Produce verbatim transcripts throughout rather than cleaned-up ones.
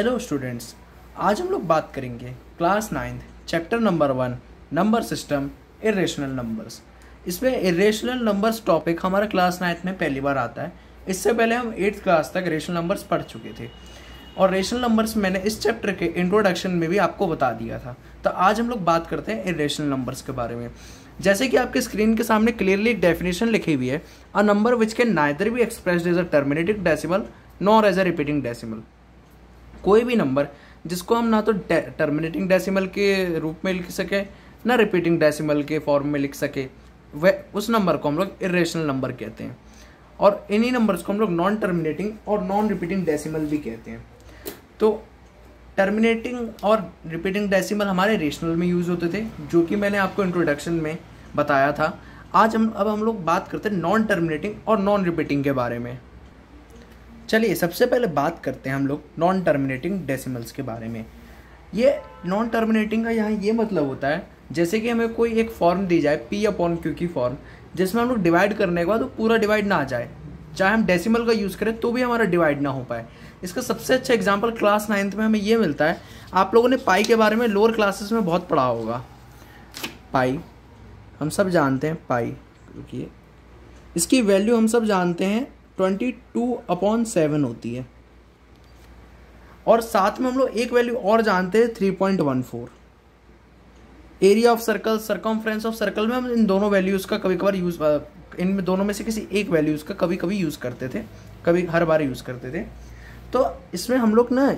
Hello students, आज हम लोग बात करेंगे class ninth chapter number one number system irrational numbers. इसमें इरेशनल नंबर्स टॉपिक हमारा क्लास नाइन्थ में पहली बार आता है। इससे पहले हम एट्थ क्लास तक रेशनल नंबर्स पढ़ चुके थे और रेशनल नंबर्स मैंने इस चैप्टर के इंट्रोडक्शन में भी आपको बता दिया था। तो आज हम लोग बात करते हैं इरेशनल नंबर्स के बारे में। जैसे कि आपके स्क्रीन के सामने क्लियरली एक डेफिनेशन लिखी हुई है, a number which can neither be expressed as a terminating decimal nor as a repeating decimal. कोई भी नंबर जिसको हम ना तो टर्मिनेटिंग डेसिमल के रूप में लिख सके ना रिपीटिंग डेसिमल के फॉर्म में लिख सके, वह उस नंबर को हम लोग इरेशनल नंबर कहते हैं। और इन्हीं नंबर्स को हम लोग नॉन टर्मिनेटिंग और नॉन रिपीटिंग डेसिमल भी कहते हैं। तो टर्मिनेटिंग और रिपीटिंग डेसिमल हमारे रेशनल में यूज़ होते थे, जो कि मैंने आपको इंट्रोडक्शन में बताया था। आज हम अब हम लोग बात करते हैं नॉन टर्मिनेटिंग और नॉन रिपीटिंग के बारे में। चलिए सबसे पहले बात करते हैं हम लोग नॉन टर्मिनेटिंग डेसिमल्स के बारे में। ये नॉन टर्मिनेटिंग का यहाँ ये मतलब होता है, जैसे कि हमें कोई एक फॉर्म दी जाए पी अपॉन क्यू की फॉर्म, जिसमें हम लोग डिवाइड करने के बाद वो पूरा डिवाइड ना आ जाए, चाहे हम डेसिमल का यूज़ करें तो भी हमारा डिवाइड ना हो पाए। इसका सबसे अच्छा एग्जाम्पल क्लास नाइन्थ में हमें ये मिलता है। आप लोगों ने पाई के बारे में लोअर क्लासेस में बहुत पढ़ा होगा। पाई हम सब जानते हैं, पाई रुकिए, इसकी वैल्यू हम सब जानते हैं ट्वेंटी टू अपॉन सेवन होती है। और साथ में हम लोग एक वैल्यू और जानते हैं three point one four. Area of circle, circumference of circle में हम इन दोनों वैल्यूज़ का कभी कभार यूज़ इन दोनों में से किसी एक वैल्यूज़ का कभी कभी यूज़ करते थे, कभी हर बार यूज़ करते थे। तो इसमें हम लोग ना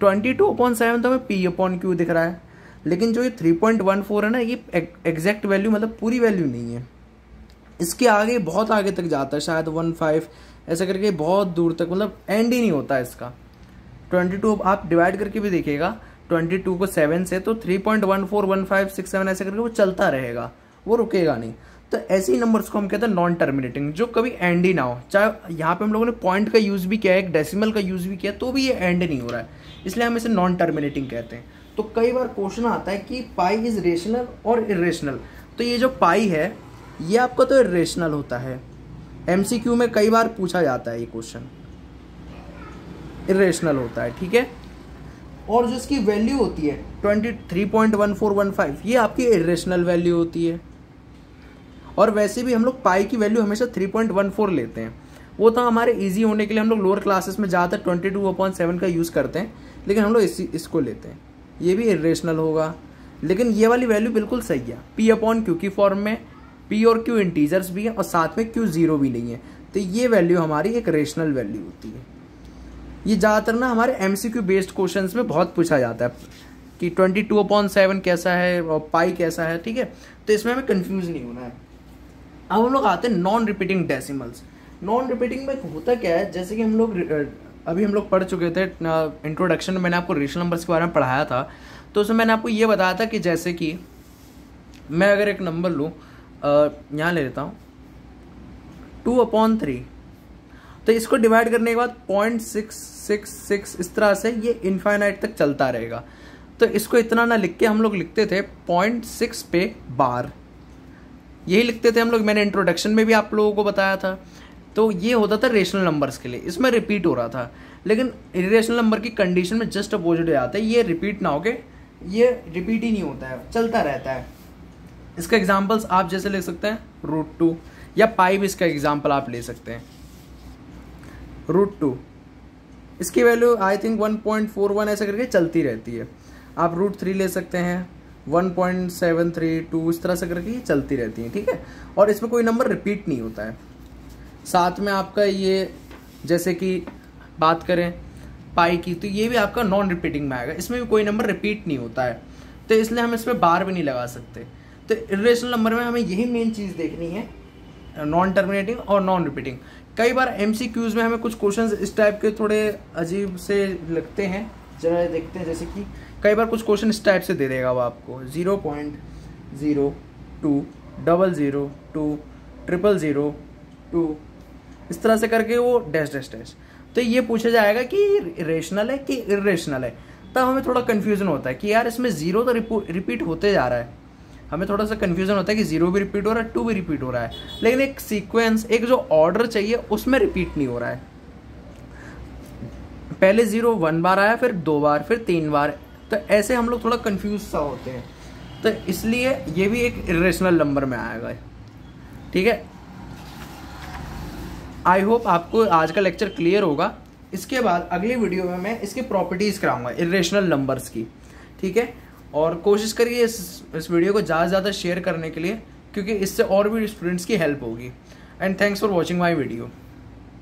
ट्वेंटी टू अपॉन सेवन तो हमें पी अपॉन क्यू दिख रहा है, लेकिन जो ये थ्री पॉइंट वन फोर है ना, ये एग्जैक्ट वैल्यू मतलब पूरी वैल्यू नहीं है। इसके आगे बहुत आगे तक जाता है, शायद वन फाइव ऐसे करके बहुत दूर तक, मतलब एंड ही नहीं होता इसका। बाईस आप डिवाइड करके भी देखिएगा, बाईस को सेवन से तो three point one four one five six seven ऐसे करके वो चलता रहेगा, वो रुकेगा नहीं। तो ऐसे ही नंबर्स को हम कहते हैं नॉन टर्मिनेटिंग, जो कभी एंड ही ना हो। चाहे यहाँ पे हम लोगों ने पॉइंट का यूज़ भी किया है, एक डेसिमल का यूज़ भी किया, तो भी ये एंड नहीं हो रहा है, इसलिए हम इसे नॉन टर्मिनेटिंग कहते हैं। तो कई बार क्वेश्चन आता है कि पाई इज़ रेशनल और इरेशनल। तो ये जो पाई है ये आपका तो इरेशनल होता है, एमसीक्यू में कई बार पूछा जाता है ये क्वेश्चन, इरेशनल होता है, ठीक है। और जो इसकी वैल्यू होती है twenty three point one four one five, ये आपकी इरेशनल वैल्यू होती है। और वैसे भी हम लोग पाई की वैल्यू हमेशा थ्री पॉइंट वन फोर लेते हैं, वो तो हमारे इजी होने के लिए हम लोग लोअर क्लासेस में ज़्यादातर ट्वेंटी टू अपॉन सेवन का यूज़ करते हैं, लेकिन हम लोग इसी इसको लेते हैं। ये भी इरेशनल होगा, लेकिन ये वाली वैल्यू बिल्कुल सही है। पी अपॉन क्यू की फॉर्म में पी और क्यू इंटीजर्स भी हैं और साथ में क्यू जीरो भी नहीं है, तो ये वैल्यू हमारी एक रेशनल वैल्यू होती है। ये ज़्यादातर ना हमारे एमसीक्यू बेस्ड क्वेश्चंस में बहुत पूछा जाता है कि ट्वेंटी टू अपॉन सेवन कैसा है और पाई कैसा है, ठीक है। तो इसमें हमें कंफ्यूज नहीं होना है। अब हम लोग आते हैं non repeating decimals. Non repeating में होता क्या है, जैसे कि हम लोग अभी हम लोग पढ़ चुके थे इंट्रोडक्शन में, मैंने आपको रेशनल नंबर्स के बारे में पढ़ाया था। तो उसमें मैंने आपको ये बताया था कि जैसे कि मैं अगर एक नंबर लूँ, यहाँ ले लेता हूँ टू अपॉन थ्री, तो इसको डिवाइड करने के बाद पॉइंट सिक्स सिक्स सिक्स इस तरह से ये इनफाइनाइट तक चलता रहेगा। तो इसको इतना ना लिख के हम लोग लिखते थे पॉइंट सिक्स पे बार, यही लिखते थे हम लोग, मैंने इंट्रोडक्शन में भी आप लोगों को बताया था। तो ये होता था रेशनल नंबर्स के लिए, इसमें रिपीट हो रहा था। लेकिन इरेशनल नंबर की कंडीशन में जस्ट अपोजिट हो जाता है, ये रिपीट ना होके ये रिपीट ही नहीं होता है, चलता रहता है। इसका एग्जाम्पल्स आप जैसे ले सकते हैं रूट टू, या पाई भी इसका एग्जाम्पल आप ले सकते हैं। रूट टू, इसकी value I think one point four one ऐसे करके चलती रहती है। आप रूट थ्री ले सकते हैं, one point seven three two इस तरह से करके ये चलती रहती है, ठीक है। और इसमें कोई नंबर रिपीट नहीं होता है। साथ में आपका ये जैसे कि बात करें पाई की, तो ये भी आपका नॉन रिपीटिंग में आएगा, इसमें भी कोई नंबर रिपीट नहीं होता है, तो इसलिए हम इसमें बार भी नहीं लगा सकते। तो इरेशनल नंबर में हमें यही मेन चीज़ देखनी है, नॉन टर्मिनेटिंग और नॉन रिपीटिंग। कई बार एमसीक्यूज़ में हमें कुछ क्वेश्चंस इस टाइप के थोड़े अजीब से लगते हैं, जरा देखते हैं। जैसे कि कई बार कुछ क्वेश्चन इस टाइप से दे देगा वो आपको zero point zero two double zero two triple zero two इस तरह से करके वो डैश डैश डैश, तो ये पूछा जाएगा कि रेशनल है कि इरेशनल है। तब हमें थोड़ा कन्फ्यूज़न होता है कि यार इसमें ज़ीरो तो रिपीट होते जा रहा है, हमें थोड़ा सा कन्फ्यूजन होता है कि जीरो भी रिपीट हो रहा है, टू भी रिपीट हो रहा है, लेकिन एक सीक्वेंस, एक जो ऑर्डर चाहिए उसमें रिपीट नहीं हो रहा है। पहले ज़ीरो वन बार आया, फिर दो बार, फिर तीन बार, तो ऐसे हम लोग थोड़ा कन्फ्यूज सा होते हैं, तो इसलिए ये भी एक इरेशनल नंबर में आएगा। ठीक है, आई होप आपको आज का लेक्चर क्लियर होगा। इसके बाद अगली वीडियो में मैं इसकी प्रॉपर्टीज़ कराऊंगा इरेशनल नंबर्स की। ठीक है, और कोशिश करिए इस इस वीडियो को ज़्यादा से ज़्यादा शेयर करने के लिए, क्योंकि इससे और भी स्टूडेंट्स की हेल्प होगी। And thanks for watching my video.